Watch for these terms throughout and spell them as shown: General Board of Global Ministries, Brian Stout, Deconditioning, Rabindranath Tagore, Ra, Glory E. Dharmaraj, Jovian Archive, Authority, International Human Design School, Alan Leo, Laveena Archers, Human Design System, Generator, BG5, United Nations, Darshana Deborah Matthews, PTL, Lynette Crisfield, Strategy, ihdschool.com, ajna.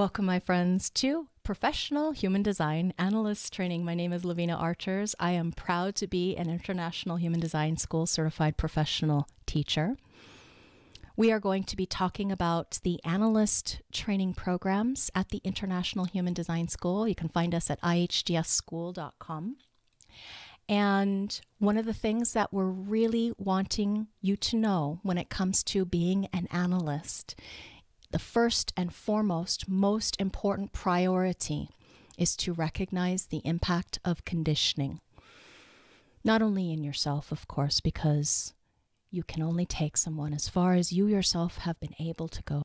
Welcome, my friends, to Professional Human Design Analyst Training. My name is Laveena Archers. I am proud to be an International Human Design School certified professional teacher. We are going to be talking about the analyst training programs at the International Human Design School. You can find us at ihdschool.com. And one of the things that we're really wanting you to know when it comes to being an analyst, the first and foremost, most important priority is to recognize the impact of conditioning. Not only in yourself, of course, because you can only take someone as far as you yourself have been able to go.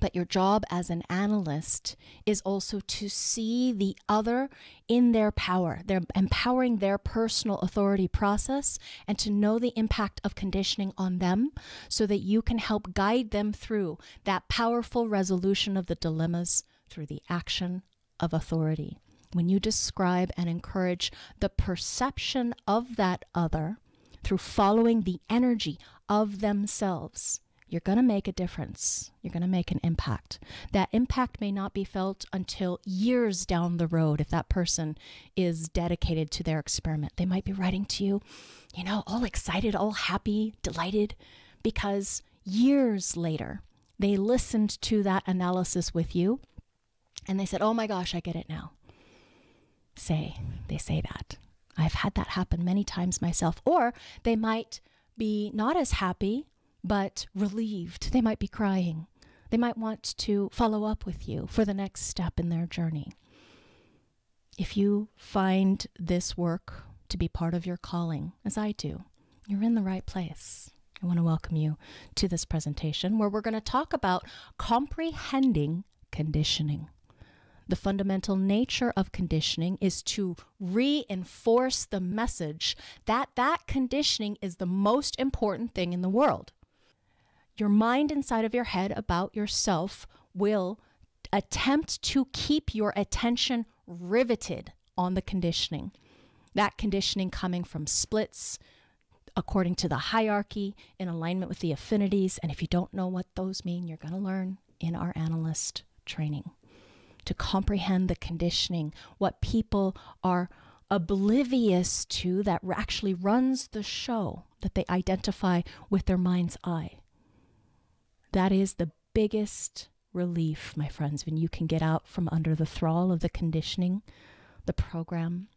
But your job as an analyst is also to see the other in their power. They're empowering their personal authority process and to know the impact of conditioning on them so that you can help guide them through that powerful resolution of the dilemmas through the action of authority. When you describe and encourage the perception of that other through following the energy of themselves, you're going to make a difference. You're going to make an impact. That impact may not be felt until years down the road if that person is dedicated to their experiment. They might be writing to you, you know, all excited, all happy, delighted, because years later, they listened to that analysis with you and they said, oh my gosh, I get it now. They say that. I've had that happen many times myself. Or they might be not as happy, but relieved. They might be crying. They might want to follow up with you for the next step in their journey. If you find this work to be part of your calling, as I do, you're in the right place. I want to welcome you to this presentation where we're going to talk about comprehending conditioning. The fundamental nature of conditioning is to reinforce the message that conditioning is the most important thing in the world. Your mind inside of your head about yourself will attempt to keep your attention riveted on the conditioning. That conditioning coming from splits, according to the hierarchy, in alignment with the affinities. And if you don't know what those mean, you're going to learn in our analyst training. To comprehend the conditioning, what people are oblivious to that actually runs the show, that they identify with their mind's eye. That is the biggest relief, my friends, when you can get out from under the thrall of the conditioning, the program,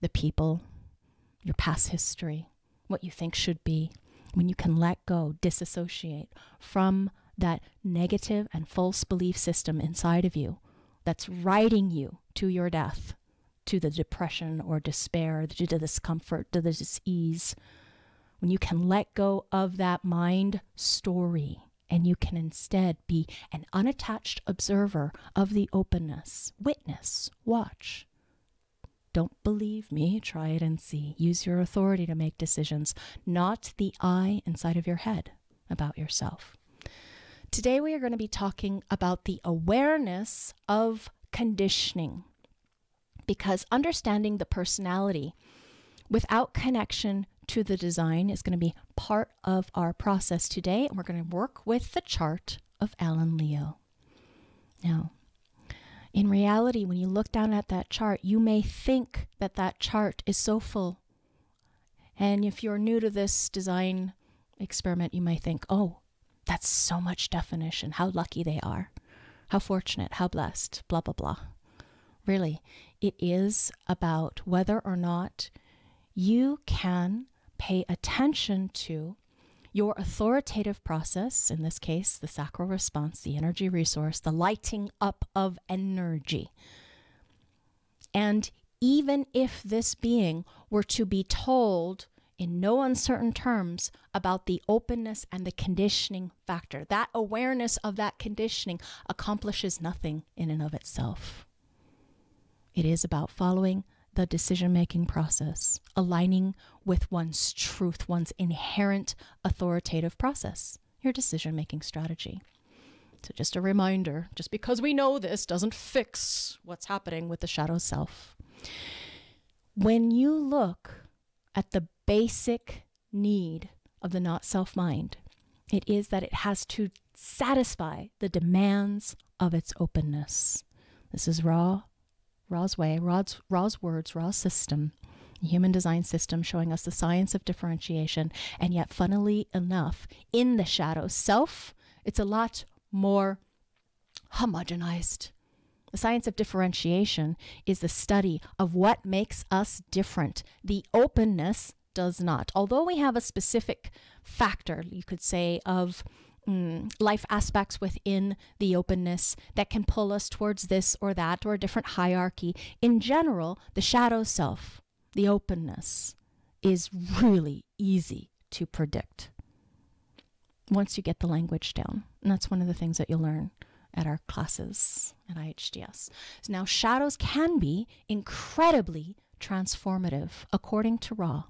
the people, your past history, what you think should be, when you can let go, disassociate from that negative and false belief system inside of you that's riding you to your death, to the depression or despair, to the discomfort, to the dis-ease. When you can let go of that mind story, and you can instead be an unattached observer of the openness. Witness, watch. Don't believe me, try it and see. Use your authority to make decisions, not the I inside of your head about yourself. Today we are going to be talking about the awareness of conditioning, because understanding the personality without connection to the design is going to be part of our process today, and we're going to work with the chart of Alan Leo. Now, in reality, when you look down at that chart, you may think that that chart is so full. And if you're new to this design experiment, you may think, oh, that's so much definition. How lucky they are. How fortunate, how blessed, blah, blah, blah. Really, it is about whether or not you can pay attention to your authoritative process, in this case, the sacral response, the energy resource, the lighting up of energy. And even if this being were to be told in no uncertain terms about the openness and the conditioning factor, that awareness of that conditioning accomplishes nothing in and of itself. It is about following the decision-making process, aligning with one's truth, one's inherent authoritative process, your decision-making strategy. So just a reminder, just because we know this doesn't fix what's happening with the shadow self. When you look at the basic need of the not self mind, it is that it has to satisfy the demands of its openness. This is Ra, Ra's way, Ra's words, Ra's system, the human design system, showing us the science of differentiation. And yet, funnily enough, in the shadow self, it's a lot more homogenized. The science of differentiation is the study of what makes us different. The openness does not. Although we have a specific factor, you could say, of life aspects within the openness that can pull us towards this or that or a different hierarchy, in general, the shadow self, the openness, is really easy to predict once you get the language down. And that's one of the things that you'll learn at our classes at IHDS. So now, shadows can be incredibly transformative, according to Ra.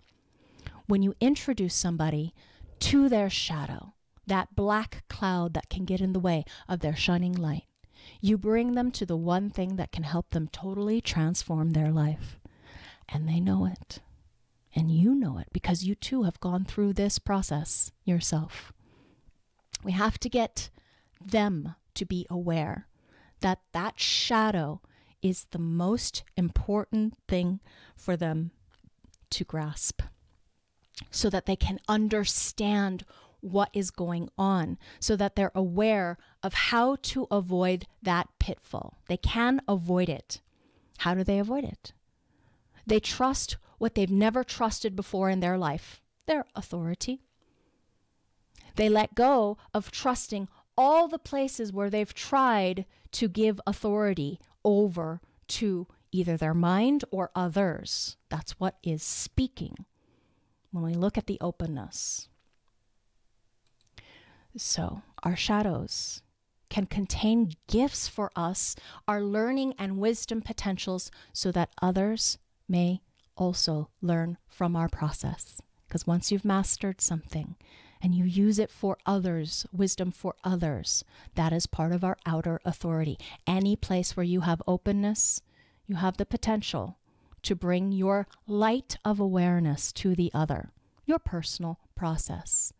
When you introduce somebody to their shadow, that black cloud that can get in the way of their shining light, you bring them to the one thing that can help them totally transform their life. And they know it. And you know it, because you too have gone through this process yourself. We have to get them to be aware that that shadow is the most important thing for them to grasp, so that they can understand what is going on, so that they're aware of how to avoid that pitfall. They can avoid it. How do they avoid it? They trust what they've never trusted before in their life, their authority. They let go of trusting all the places where they've tried to give authority over to either their mind or others. That's what is speaking when we look at the openness. So our shadows can contain gifts for us, our learning and wisdom potentials, so that others may also learn from our process. Because once you've mastered something and you use it for others, wisdom for others, that is part of our outer authority. Any place where you have openness, you have the potential to bring your light of awareness to the other, your personal process,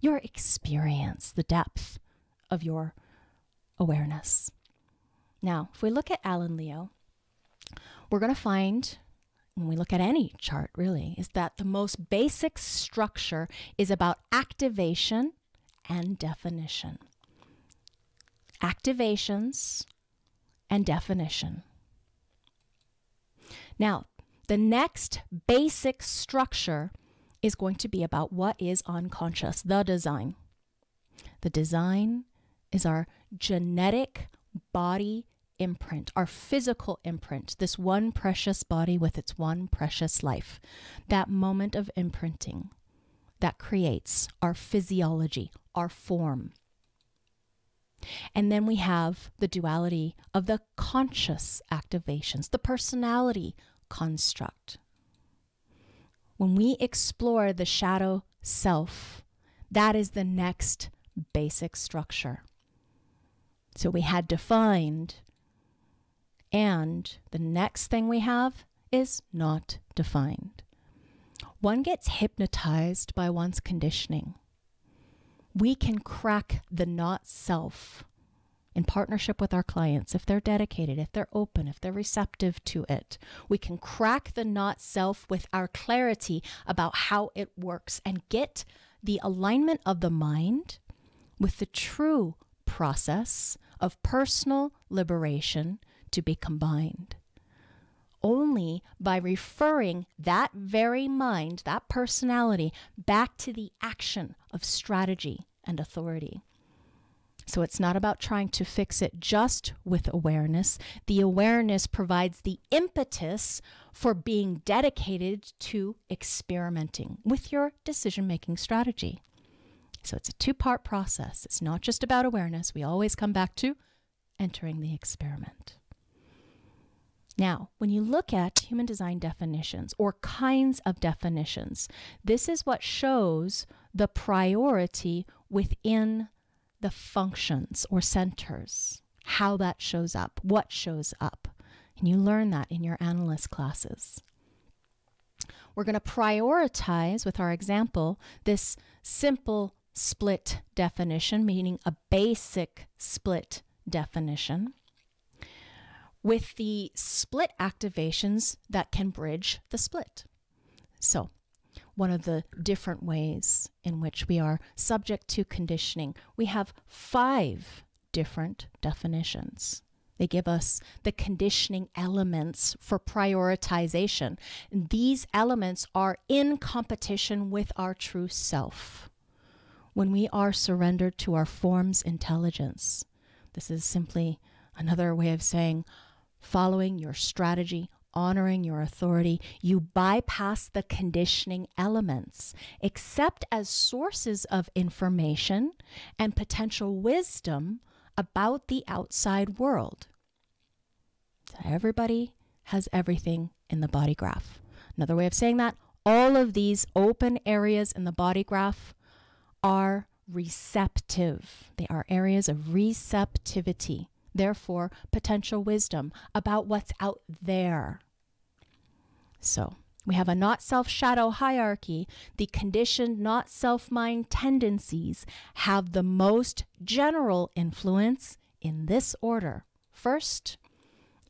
your experience, the depth of your awareness. Now, if we look at Alan Leo, we're going to find, when we look at any chart really, is that the most basic structure is about activation and definition. Activations and definition. Now, the next basic structure is going to be about what is unconscious, the design. The design is our genetic body imprint, our physical imprint, this one precious body with its one precious life. That moment of imprinting that creates our physiology, our form. And then we have the duality of the conscious activations, the personality construct. When we explore the shadow self, that is the next basic structure. So we had defined, and the next thing we have is not defined. One gets hypnotized by one's conditioning. We can crack the not self in partnership with our clients, if they're dedicated, if they're open, if they're receptive to it. We can crack the not self with our clarity about how it works and get the alignment of the mind with the true process of personal liberation to be combined. Only by referring that very mind, that personality, back to the action of strategy and authority. So it's not about trying to fix it just with awareness. The awareness provides the impetus for being dedicated to experimenting with your decision-making strategy. So it's a two-part process. It's not just about awareness. We always come back to entering the experiment. Now, when you look at human design definitions or kinds of definitions, this is what shows the priority within the functions or centers, how that shows up, what shows up. And you learn that in your analyst classes. We're going to prioritize, with our example, this simple split definition, meaning a basic split definition, with the split activations that can bridge the split. So one of the different ways in which we are subject to conditioning, we have 5 different definitions. They give us the conditioning elements for prioritization. These elements are in competition with our true self. When we are surrendered to our form's intelligence, this is simply another way of saying following your strategy, honoring your authority, you bypass the conditioning elements, except as sources of information and potential wisdom about the outside world. So everybody has everything in the body graph. Another way of saying that, all of these open areas in the body graph are receptive. They are areas of receptivity. Therefore, potential wisdom about what's out there. So we have a not self shadow hierarchy. The conditioned not self mind tendencies have the most general influence in this order. First,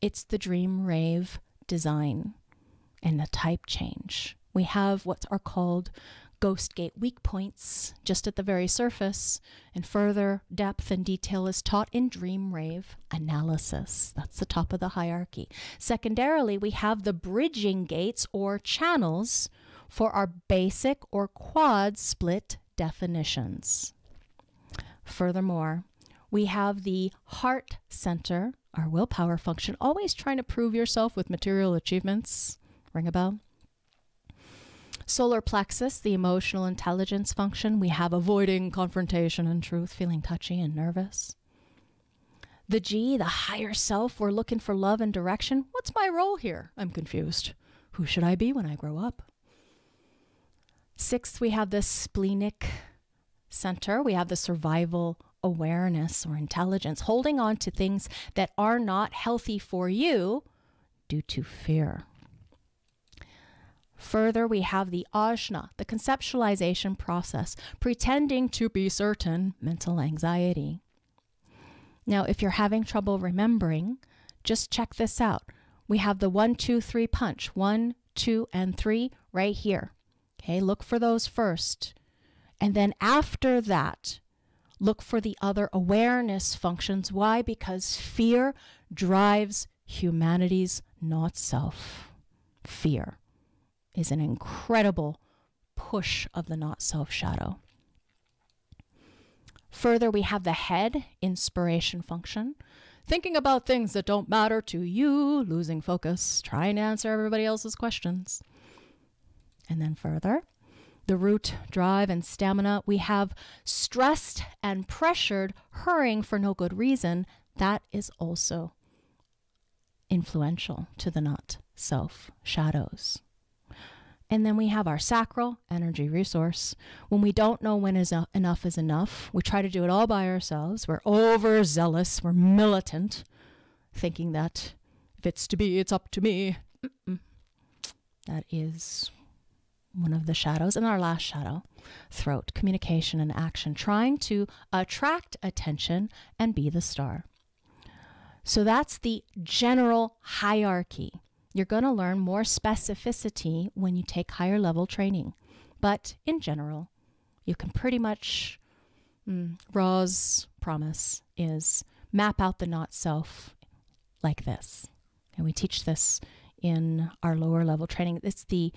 it's the dream rave design and the type change. We have what are called ghost gate weak points just at the very surface, and further depth and detail is taught in dream rave analysis. That's the top of the hierarchy. Secondarily, we have the bridging gates or channels for our basic or quad split definitions. Furthermore, we have the heart center, our willpower function, always trying to prove yourself with material achievements. Ring a bell? Solar plexus, the emotional intelligence function. We have avoiding confrontation and truth, feeling touchy and nervous. The G, the higher self, we're looking for love and direction. What's my role here? I'm confused. Who should I be when I grow up? 6th, we have the splenic center. We have the survival awareness or intelligence, holding on to things that are not healthy for you due to fear. Further, we have the ajna, the conceptualization process, pretending to be certain, mental anxiety. Now, if you're having trouble remembering, just check this out. We have the 1, 2, 3 punch. 1, 2, and 3 right here. Okay, look for those first. And then after that, look for the other awareness functions. Why? Because fear drives humanity's not self. Fear is an incredible push of the not self shadow. Further, we have the head inspiration function, thinking about things that don't matter to you, losing focus, trying to answer everybody else's questions. And then further, the root, drive, and stamina. We have stressed and pressured, hurrying for no good reason. That is also influential to the not self shadows. And then we have our sacral energy resource. When we don't know when enough is enough, we try to do it all by ourselves. We're overzealous. We're militant, thinking that if it's to be, it's up to me. That is one of the shadows. And our last shadow, throat, communication and action, trying to attract attention and be the star. So that's the general hierarchy. You're going to learn more specificity when you take higher level training. But in general, you can pretty much, Ra's promise is map out the not self like this. And we teach this in our lower level training. It's the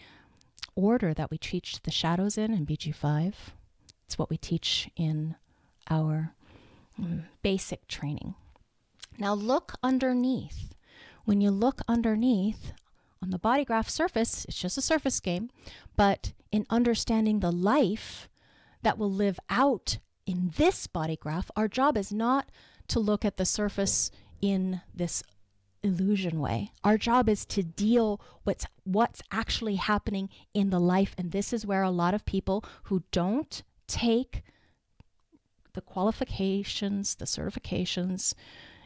order that we teach the shadows in BG5. It's what we teach in our basic training. Now look underneath. When you look underneath, on the body graph surface, it's just a surface game, but in understanding the life that will live out in this body graph, our job is not to look at the surface in this illusion way. Our job is to deal with what's actually happening in the life, and this is where a lot of people who don't take the qualifications, the certifications,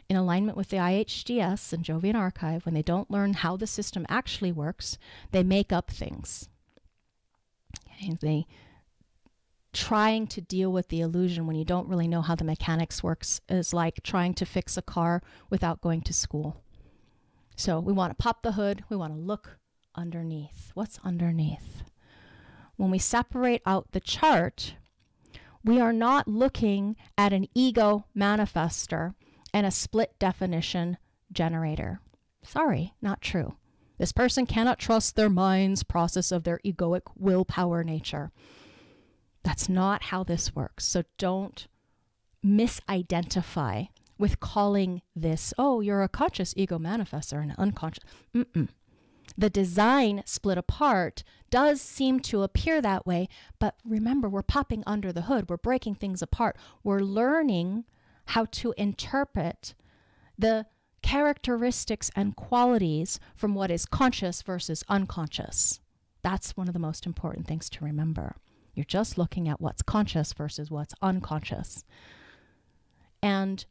in alignment with the IHDS and Jovian Archive, when they don't learn how the system actually works, they make up things. Okay? They trying to deal with the illusion when you don't really know how the mechanics works is like trying to fix a car without going to school. So we want to pop the hood. We want to look underneath. What's underneath? When we separate out the chart, we are not looking at an ego manifester and a split definition generator. Sorry, not true. This person cannot trust their mind's process of their egoic willpower nature. That's not how this works. So don't misidentify with calling this, oh, you're a conscious ego manifester and unconscious. Mm-mm. The design split apart does seem to appear that way, but remember, we're popping under the hood. We're breaking things apart. We're learning how to interpret the characteristics and qualities from what is conscious versus unconscious. That's one of the most important things to remember. You're just looking at what's conscious versus what's unconscious. And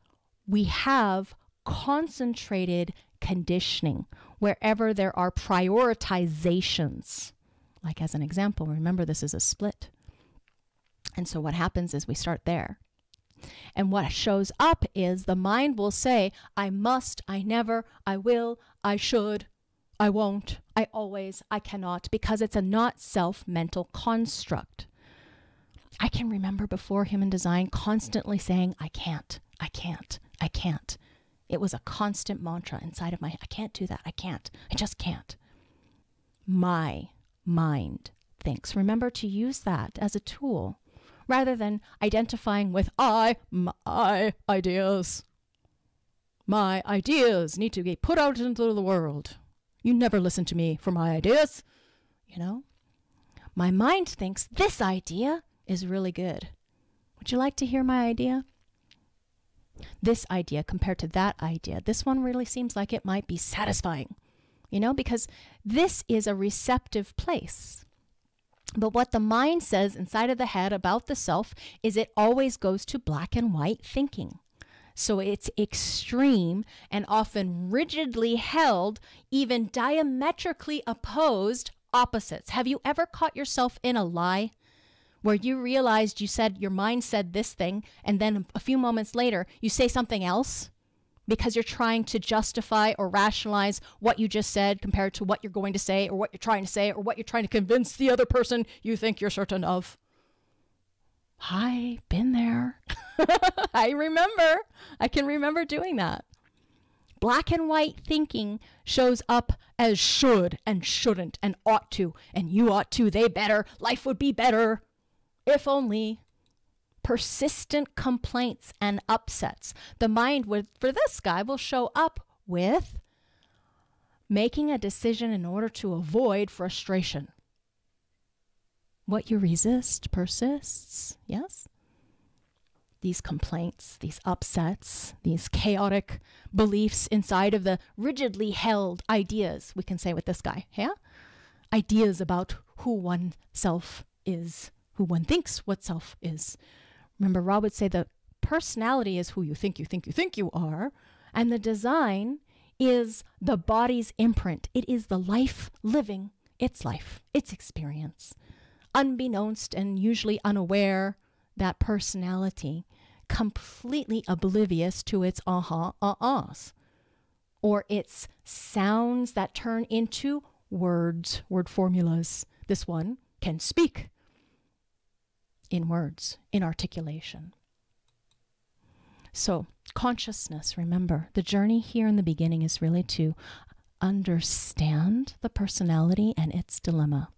we have concentrated conditioning wherever there are prioritizations. Like as an example, remember this is a split. And so what happens is we start there. And what shows up is the mind will say, I must, I never, I will, I should, I won't, I always, I cannot, because it's a not self mental construct. I can remember before Human Design constantly saying, I can't, I can't, I can't. It was a constant mantra inside of my, I can't do that, I can't, I just can't. My mind thinks. Remember to use that as a tool rather than identifying with my ideas. My ideas need to be put out into the world. You never listen to me for my ideas, you know? My mind thinks this idea is really good. Would you like to hear my idea? This idea compared to that idea. This one really seems like it might be satisfying, you know, because this is a receptive place. But what the mind says inside of the head about the self is it always goes to black and white thinking. So it's extreme and often rigidly held, even diametrically opposed opposites. Have you ever caught yourself in a lie? Where you realized you said, your mind said this thing, and then a few moments later, you say something else because you're trying to justify or rationalize what you just said compared to what you're going to say or what you're trying to say or what you're trying to convince the other person you think you're certain of. I've been there. I remember. I can remember doing that. Black and white thinking shows up as should and shouldn't and ought to and you ought to, they better, life would be better. If only. Persistent complaints and upsets. The mind would, for this guy, will show up with making a decision in order to avoid frustration. What you resist persists, yes? These complaints, these upsets, these chaotic beliefs inside of the rigidly held ideas, we can say with this guy, yeah? Ideas about who oneself is. Who one thinks what self is. Remember, Ra would say the personality is who you think you think you think you are, and the design is the body's imprint. It is the life living its life, its experience. Unbeknownst and usually unaware, that personality completely oblivious to its uh-uhs, or its sounds that turn into words, word formulas. This one can speak. In words, in articulation. So consciousness, remember, the journey here in the beginning is really to understand the personality and its dilemma.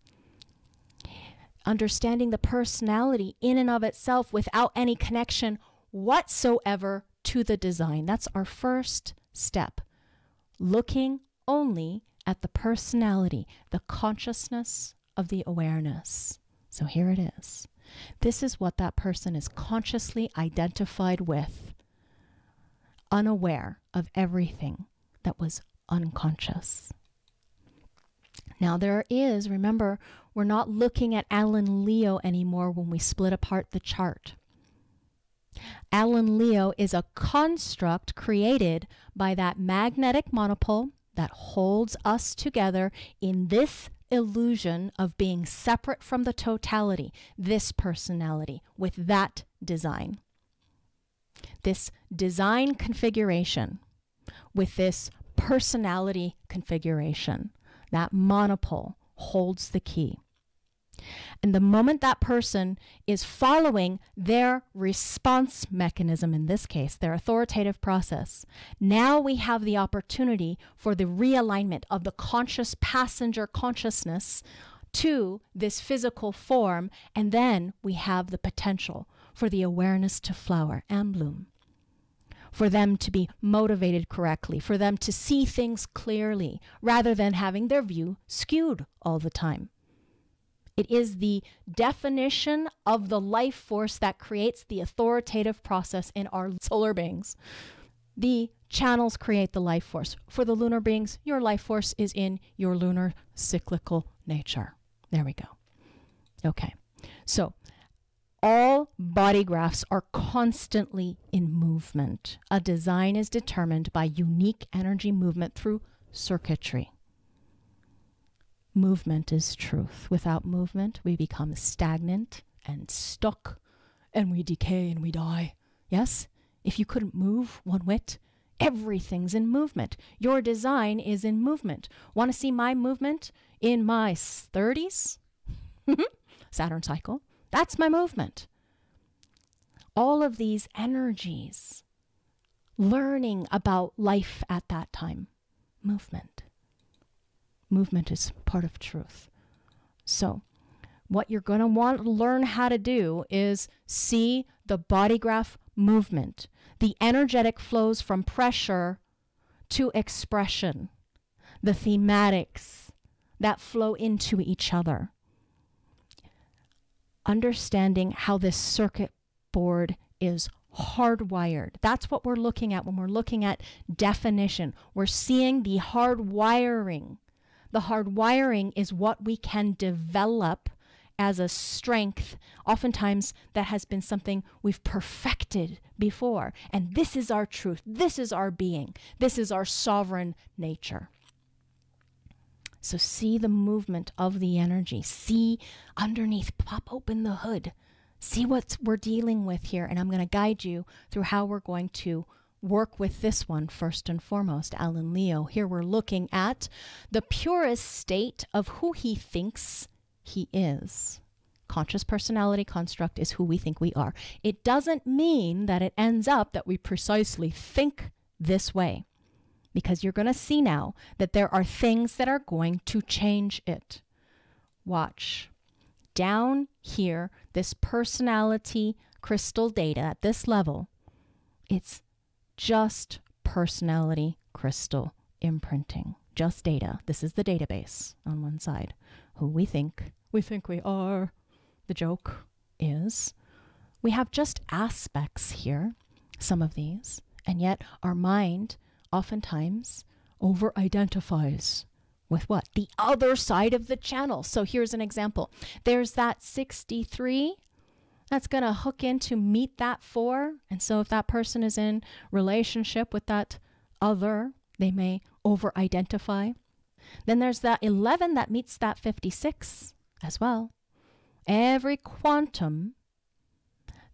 Understanding the personality in and of itself without any connection whatsoever to the design. That's our first step. Looking only at the personality, the consciousness of the awareness. So here it is. This is what that person is consciously identified with, unaware of everything that was unconscious. Now there is, remember, we're not looking at Alan Leo anymore when we split apart the chart. Alan Leo is a construct created by that magnetic monopole that holds us together in this illusion of being separate from the totality, this personality with that design, this design configuration with this personality configuration, that monopole holds the key. And the moment that person is following their response mechanism, in this case, their authoritative process, now we have the opportunity for the realignment of the conscious passenger consciousness to this physical form, and then we have the potential for the awareness to flower and bloom, for them to be motivated correctly, for them to see things clearly, rather than having their view skewed all the time. It is the definition of the life force that creates the authoritative process in our solar beings. The channels create the life force. For the lunar beings, your life force is in your lunar cyclical nature. There we go. Okay. So all body graphs are constantly in movement. A design is determined by unique energy movement through circuitry. Movement is truth. Without movement, we become stagnant and stuck, and we decay and we die. Yes? If you couldn't move one whit, everything's in movement. Your design is in movement. Want to see my movement in my 30s? Saturn cycle. That's my movement. All of these energies, learning about life at that time, movement. Movement is part of truth. So what you're going to want to learn how to do is see the body graph movement, the energetic flows from pressure to expression, the thematics that flow into each other. Understanding how this circuit board is hardwired. That's what we're looking at when we're looking at definition. We're seeing the hardwiring. The hard wiring is what we can develop as a strength. Oftentimes that has been something we've perfected before. And this is our truth. This is our being. This is our sovereign nature. So see the movement of the energy. See underneath, pop open the hood. See what we're dealing with here. And I'm going to guide you through how we're going to work with this one first and foremost, Alan Leo. Here we're looking at the purest state of who he thinks he is. Conscious personality construct is who we think we are. It doesn't mean that it ends up that we precisely think this way, because you're going to see now that there are things that are going to change it. Watch. Down here, this personality crystal data at this level, it's just personality crystal imprinting, just data. This is the database on one side. Who we think we are. The joke is we have just aspects here, some of these, and yet our mind oftentimes over-identifies with what? The other side of the channel. So here's an example. There's that 63. That's going to hook in to meet that 4. And so if that person is in relationship with that other, they may over-identify. Then there's that 11 that meets that 56 as well. Every quantum,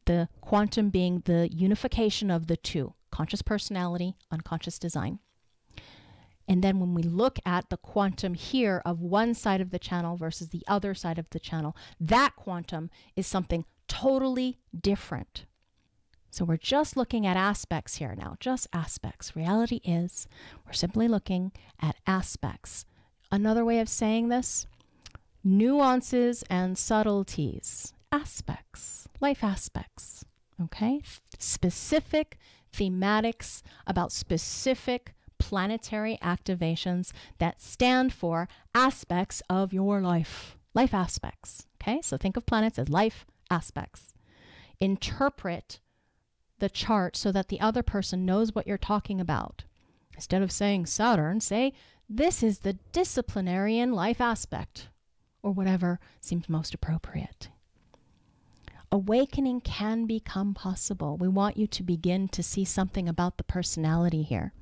the quantum being the unification of the two, conscious personality, unconscious design. And then when we look at the quantum here of one side of the channel versus the other side of the channel, that quantum is something totally different. So we're just looking at aspects here now, just aspects. Reality is we're simply looking at aspects. Another way of saying this, nuances and subtleties, aspects, life aspects, okay? Specific thematics about specific planetary activations that stand for aspects of your life, life aspects, okay? So think of planets as life aspects. Interpret the chart so that the other person knows what you're talking about. Instead of saying Saturn, say, this is the disciplinarian life aspect, or whatever seems most appropriate. Awakening can become possible. We want you to begin to see something about the personality here.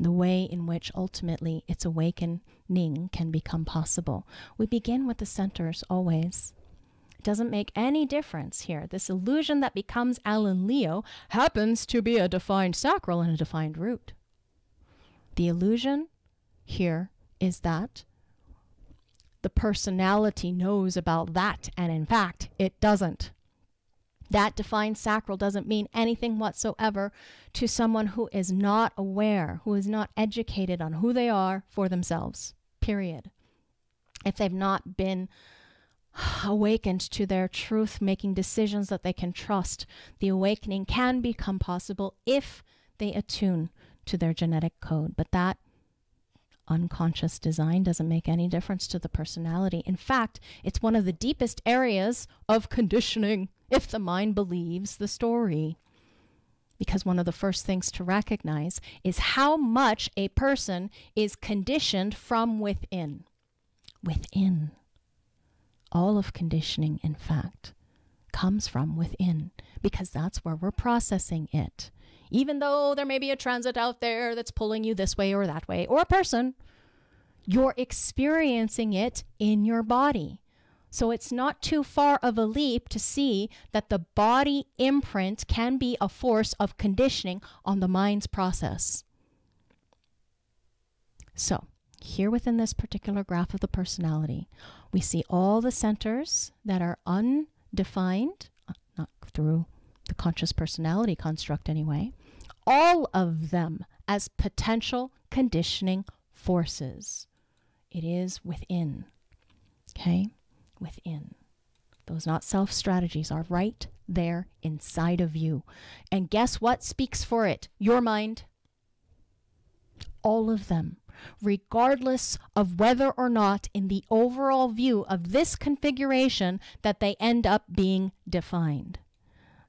the way in which ultimately its awakening can become possible. We begin with the centers always. It doesn't make any difference here. This illusion that becomes Alan Leo happens to be a defined sacral and a defined root. The illusion here is that the personality knows about that, and in fact, it doesn't. That defined sacral doesn't mean anything whatsoever to someone who is not aware, who is not educated on who they are for themselves, period. If they've not been awakened to their truth, making decisions that they can trust, the awakening can become possible if they attune to their genetic code. But that unconscious design doesn't make any difference to the personality. In fact, it's one of the deepest areas of conditioning if the mind believes the story. Because one of the first things to recognize is how much a person is conditioned from within. Within. All of conditioning, in fact, comes from within, because that's where we're processing it. Even though there may be a transit out there that's pulling you this way or that way, or a person, you're experiencing it in your body. So it's not too far of a leap to see that the body imprint can be a force of conditioning on the mind's process. So here within this particular graph of the personality, we see all the centers that are undefined, not through the conscious personality construct anyway, all of them as potential conditioning forces. It is within, okay? Within. Those not self strategies are right there inside of you. And guess what speaks for it? Your mind. All of them, regardless of whether or not in the overall view of this configuration that they end up being defined.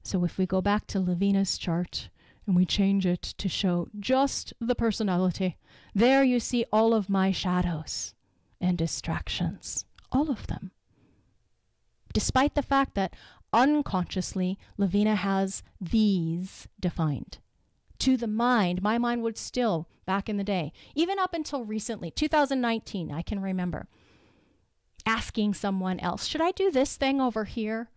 So if we go back to Laveena's chart and we change it to show just the personality, there you see all of my shadows and distractions, all of them. Despite the fact that unconsciously Laveena has these defined. To the mind, my mind would still, back in the day, even up until recently, 2019, I can remember asking someone else, should I do this thing over here?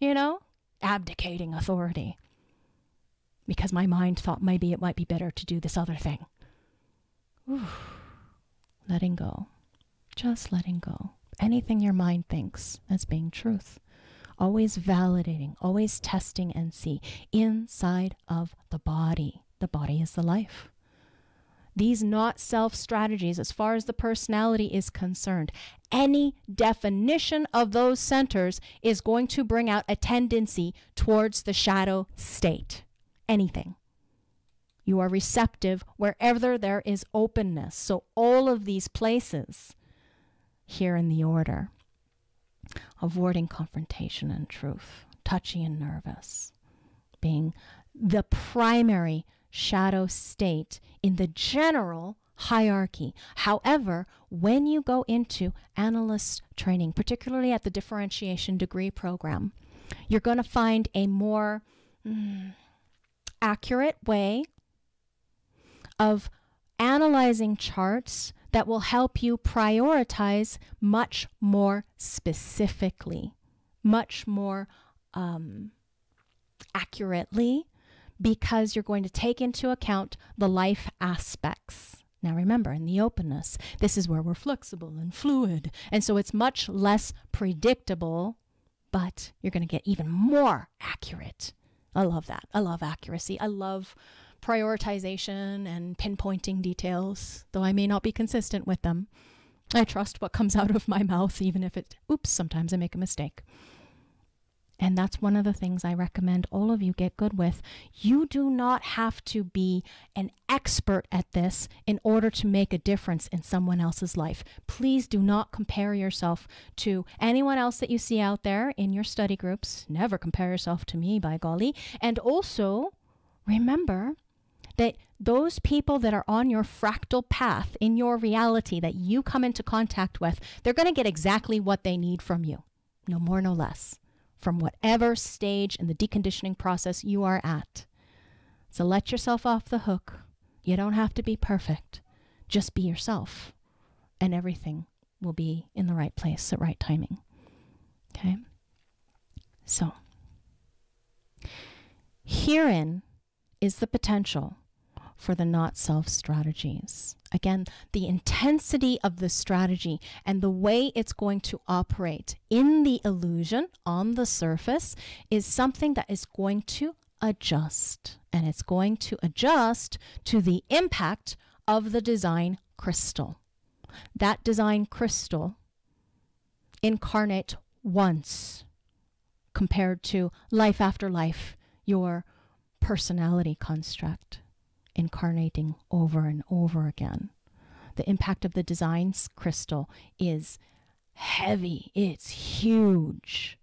You know, abdicating authority. Because my mind thought maybe it might be better to do this other thing. Ooh, letting go. Just letting go. Anything your mind thinks as being truth. Always validating, always testing and see inside of the body. The body is the life. These not self strategies, as far as the personality is concerned, any definition of those centers is going to bring out a tendency towards the shadow state. Anything. You are receptive wherever there is openness. So all of these places here in the order, avoiding confrontation and truth, touchy and nervous, being the primary shadow state in the general hierarchy. However, when you go into analyst training, particularly at the differentiation degree program, you're going to find a more accurate way of analyzing charts that will help you prioritize much more specifically, much more accurately, because you're going to take into account the life aspects. Now remember, in the openness, this is where we're flexible and fluid, and so it's much less predictable, but you're going to get even more accurate. I love that. I love accuracy. I love prioritization and pinpointing details, though I may not be consistent with them. I trust what comes out of my mouth, even if it, oops, sometimes I make a mistake. And that's one of the things I recommend all of you get good with. You do not have to be an expert at this in order to make a difference in someone else's life. Please do not compare yourself to anyone else that you see out there in your study groups. Never compare yourself to me, by golly. And also remember that those people that are on your fractal path in your reality that you come into contact with, they're going to get exactly what they need from you. No more, no less. From whatever stage in the deconditioning process you are at. So let yourself off the hook. You don't have to be perfect. Just be yourself, and everything will be in the right place at right timing. Okay? So, herein is the potential for the not-self strategies. Again, the intensity of the strategy and the way it's going to operate in the illusion on the surface is something that is going to adjust, and it's going to adjust to the impact of the design crystal. That design crystal incarnate once compared to life after life, your personality construct incarnating over and over again. The impact of the design crystal is heavy. It's huge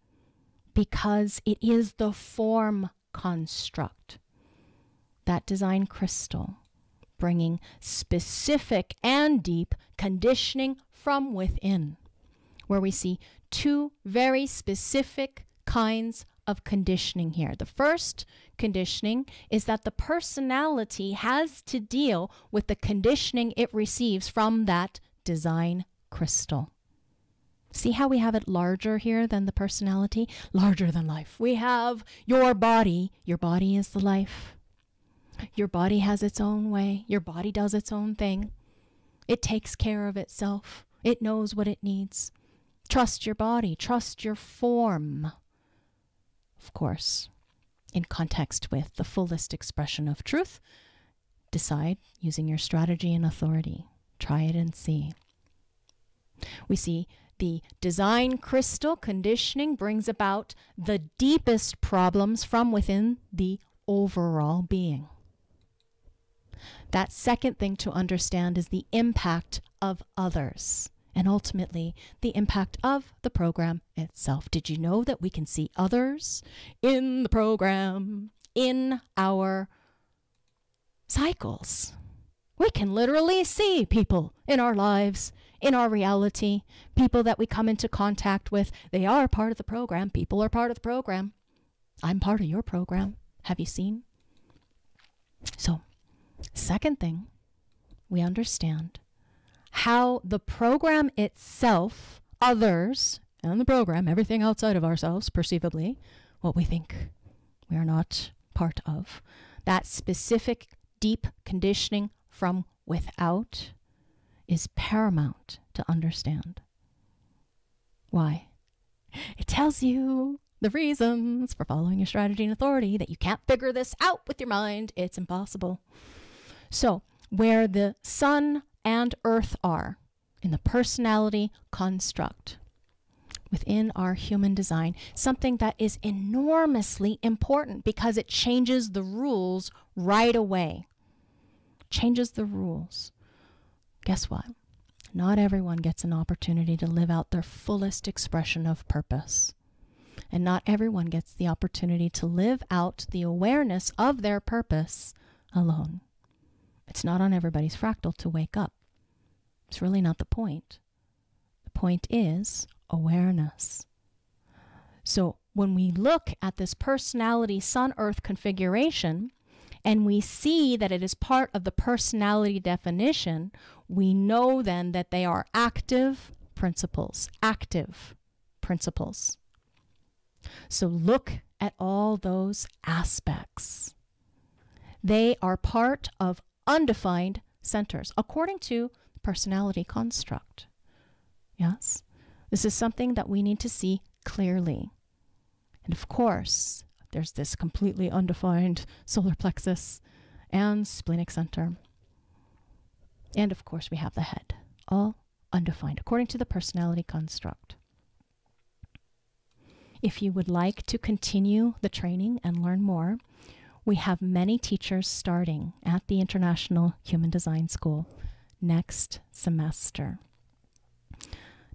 because it is the form construct. That design crystal bringing specific and deep conditioning from within, where we see two very specific kinds of conditioning here. The first conditioning is that the personality has to deal with the conditioning it receives from that design crystal. See how we have it larger here than the personality? Larger than life. We have your body. Your body is the life. Your body has its own way. Your body does its own thing. It takes care of itself. It knows what it needs. Trust your body. Trust your form. Of course, in context with the fullest expression of truth, decide using your strategy and authority. Try it and see. We see the design crystal conditioning brings about the deepest problems from within the overall being. That second thing to understand is the impact of others, and ultimately the impact of the program itself. Did you know that we can see others in the program, in our cycles? We can literally see people in our lives, in our reality, people that we come into contact with. They are part of the program. People are part of the program. I'm part of your program. Have you seen? So, second thing, we understand how the program itself, others, and the program, everything outside of ourselves, perceivably, what we think we are not part of, that specific deep conditioning from without is paramount to understand. Why? It tells you the reasons for following your strategy and authority, that you can't figure this out with your mind. It's impossible. So, where the sun and earth are in the personality construct within our human design, something that is enormously important because it changes the rules right away. Changes the rules. Guess what? Not everyone gets an opportunity to live out their fullest expression of purpose. And not everyone gets the opportunity to live out the awareness of their purpose alone. It's not on everybody's fractal to wake up. It's really not the point. The point is awareness. So when we look at this personality sun-earth configuration, and we see that it is part of the personality definition, we know then that they are active principles. Active principles. So look at all those aspects. They are part of undefined centers, according to the personality construct. Yes? This is something that we need to see clearly. And of course, there's this completely undefined solar plexus and splenic center. And of course, we have the head, all undefined, according to the personality construct. If you would like to continue the training and learn more, we have many teachers starting at the International Human Design School next semester.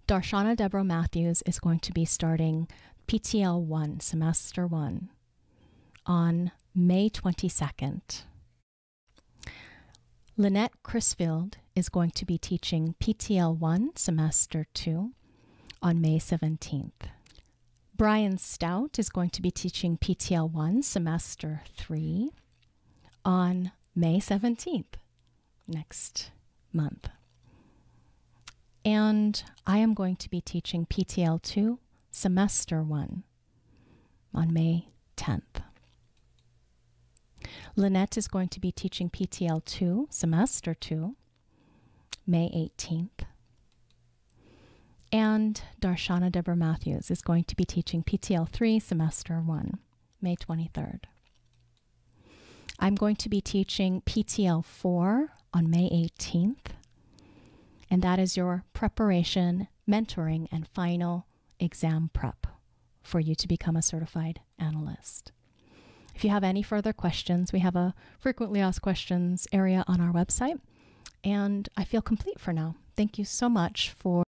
Darshana Deborah Matthews is going to be starting PTL 1, Semester 1, on May 22nd. Lynette Crisfield is going to be teaching PTL 1, Semester 2, on May 17th. Brian Stout is going to be teaching PTL 1, Semester 3, on May 17th. next month. And I am going to be teaching PTL 2, Semester 1, on May 10th. Lynette is going to be teaching PTL 2, Semester 2, May 18th. And Darshana Deborah Matthews is going to be teaching PTL 3, Semester 1, May 23rd. I'm going to be teaching PTL 4 on May 18th. And that is your preparation, mentoring, and final exam prep for you to become a certified analyst. If you have any further questions, we have a frequently asked questions area on our website. And I feel complete for now. Thank you so much for